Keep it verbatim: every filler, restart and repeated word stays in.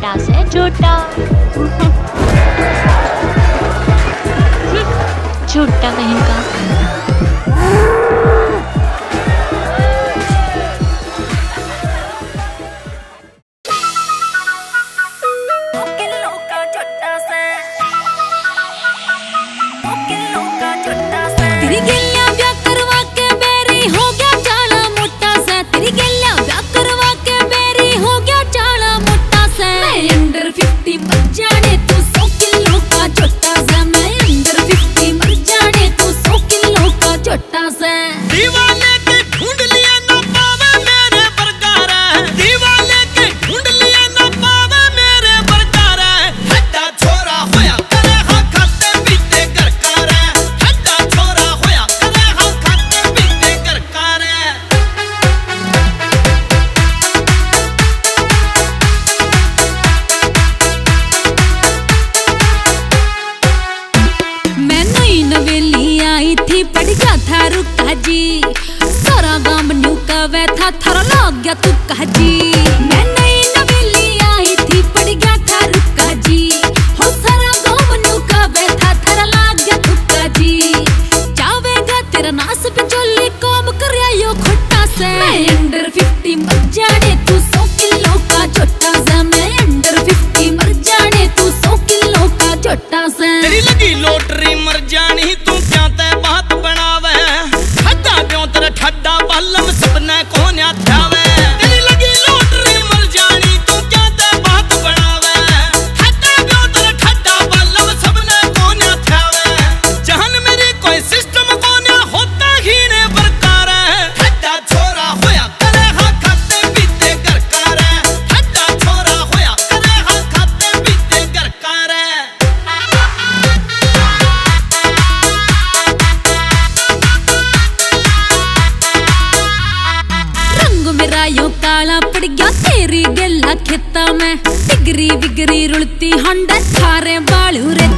छोटा से झूठा, झूठा कहीं का। डिगरी विगरी रुलती हंडा थारे बालू रे